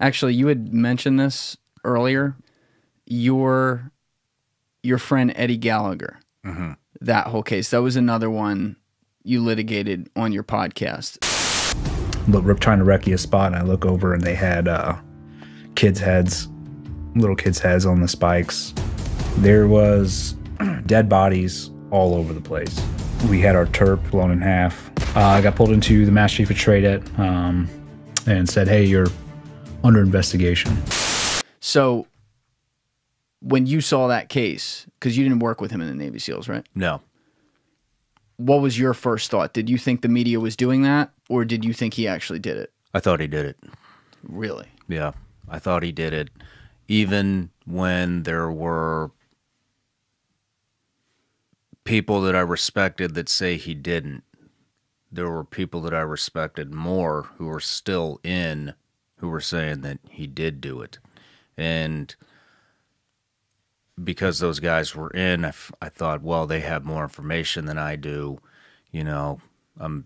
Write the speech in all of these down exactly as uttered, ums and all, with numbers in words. Actually, you had mentioned this earlier. Your your friend Eddie Gallagher, mm-hmm. that whole case, that was another one you litigated on your podcast. Look, we're trying to wreck you a spot, and I look over, and they had uh, kids' heads, little kids' heads on the spikes. There was dead bodies all over the place. We had our T E R P blown in half. Uh, I got pulled into the Master Chief of Trade at um, and said, hey, you're under investigation. So when you saw that case, because you didn't work with him in the Navy SEALs, right? No. What was your first thought? Did you think the media was doing that, or did you think he actually did it? I thought he did it. Really? Yeah, I thought he did it. Even when there were people that I respected that say he didn't, there were people that I respected more who are still in who were saying that he did do it. And because those guys were in, I, f I thought, well, they have more information than I do, you know, um,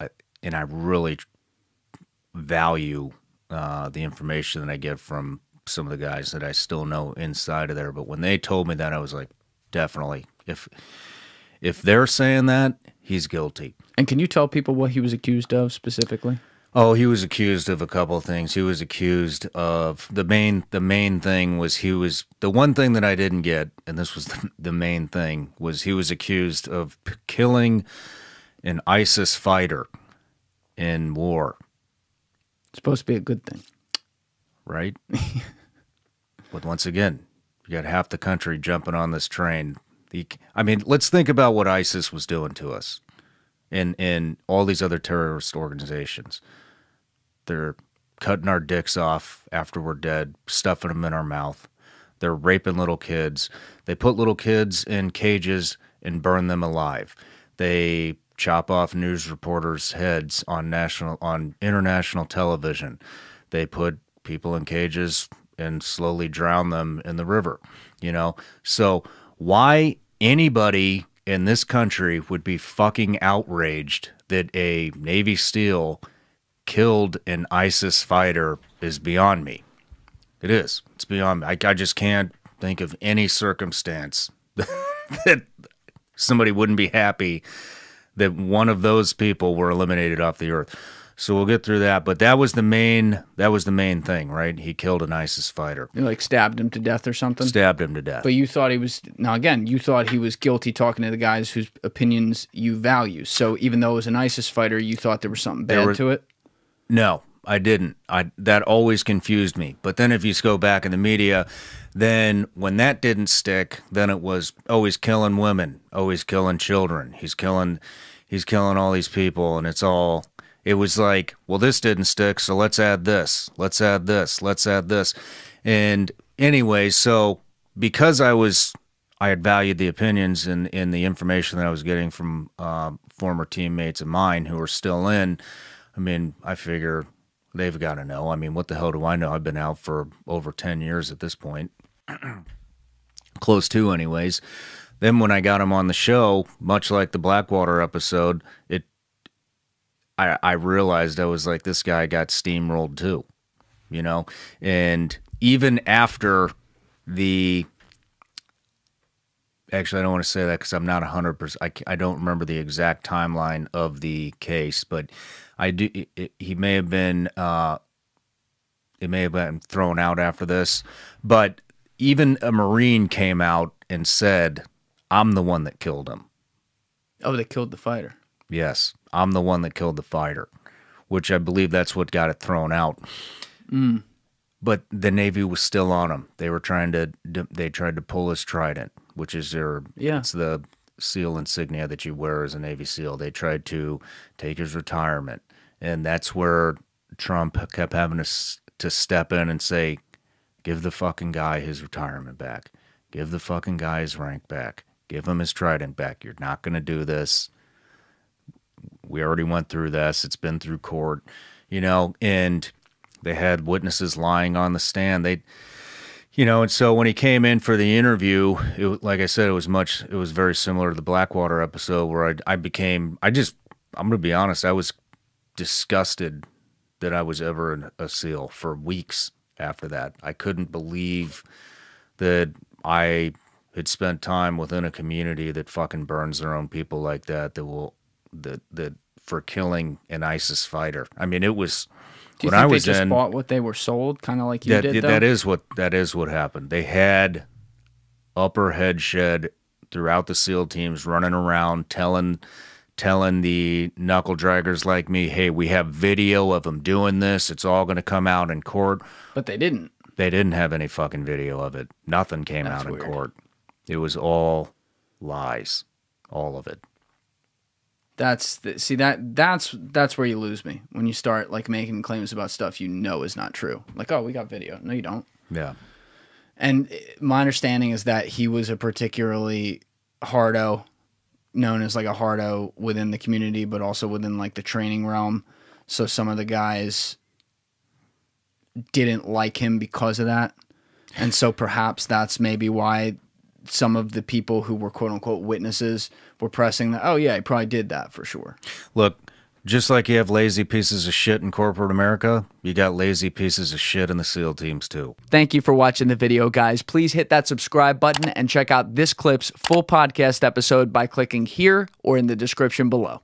I, and I really value uh, the information that I get from some of the guys that I still know inside of there. But when they told me that, I was like, definitely. If, if they're saying that, he's guilty. And can you tell people what he was accused of specifically? Oh, he was accused of a couple of things. He was accused of the main the main thing was he was the one thing that I didn't get, and this was the, the main thing, was he was accused of p killing an ISIS fighter in war. It's supposed to be a good thing. Right? But once again, you got half the country jumping on this train. The, I mean, let's think about what ISIS was doing to us and and all these other terrorist organizations. They're cutting our dicks off after we're dead, stuffing them in our mouth. They're raping little kids. They put little kids in cages and burn them alive. They chop off news reporters' heads on national on international television. They put people in cages and slowly drown them in the river, you know? So why anybody in this country would be fucking outraged that a Navy SEAL killed an ISIS fighter is beyond me. It is. It's beyond me. I, I just can't think of any circumstance that somebody wouldn't be happy that one of those people were eliminated off the earth. So we'll get through that, but that was the main that was the main thing, right? He killed an ISIS fighter. You like stabbed him to death or something? Stabbed him to death. But you thought he was now again, you thought he was guilty talking to the guys whose opinions you value. So even though it was an ISIS fighter, you thought there was something bad was, to it? No, I didn't. I that always confused me. But then if you go back in the media, then when that didn't stick, then it was always killing women, always killing children. He's killing he's killing all these people, and it's all it was like, well, this didn't stick, so let's add this, let's add this, let's add this. And anyway, so because I was, I had valued the opinions and, and the information that I was getting from uh, former teammates of mine who are still in, I mean, I figure they've got to know. I mean, what the hell do I know? I've been out for over ten years at this point, close to anyways. Then when I got them on the show, much like the Blackwater episode, it I, I realized I was like, this guy got steamrolled too, you know? And even after the, actually, I don't want to say that because I'm not one hundred percent, I, I don't remember the exact timeline of the case, but I do, it, it, he may have been, uh, it may have been thrown out after this, but even a Marine came out and said, I'm the one that killed him. Oh, they killed the fighter. Yes, I'm the one that killed the fighter, which I believe that's what got it thrown out. Mm. But the Navy was still on him. They were trying to, they tried to pull his trident, which is their, yeah. It's the SEAL insignia that you wear as a Navy SEAL. They tried to take his retirement. And that's where Trump kept having to, to step in and say, give the fucking guy his retirement back. Give the fucking guy his rank back. Give him his trident back. You're not going to do this. We already went through this. It's been through court, you know, and they had witnesses lying on the stand. They, you know, and so when he came in for the interview, it, like I said, it was much, it was very similar to the Blackwater episode where I, I became, I just, I'm going to be honest, I was disgusted that I was ever an, a SEAL for weeks after that. I couldn't believe that I had spent time within a community that fucking burns their own people like that, that will, that, that for killing an ISIS fighter. I mean, it was, do you when think I was they just in, bought what they were sold, kind of like you that, did, though? That is what, that is what happened. They had upper head shed throughout the SEAL teams running around telling, telling the knuckle draggers like me, hey, we have video of them doing this. It's all going to come out in court. But they didn't. They didn't have any fucking video of it. Nothing came That's out in weird. court. It was all lies, all of it. That's the, see that that's that's where you lose me when you start like making claims about stuff you know is not true. Like, oh, we got video. No, you don't. Yeah. And my understanding is that he was a particularly hardo, known as like a hardo within the community, but also within like the training realm. So some of the guys didn't like him because of that, and so perhaps that's maybe why some of the people who were quote unquote witnesses were pressing that, oh yeah, he probably did that for sure. Look, just like you have lazy pieces of shit in corporate America, you got lazy pieces of shit in the SEAL teams too. Thank you for watching the video, guys. Please hit that subscribe button and check out this clip's full podcast episode by clicking here or in the description below.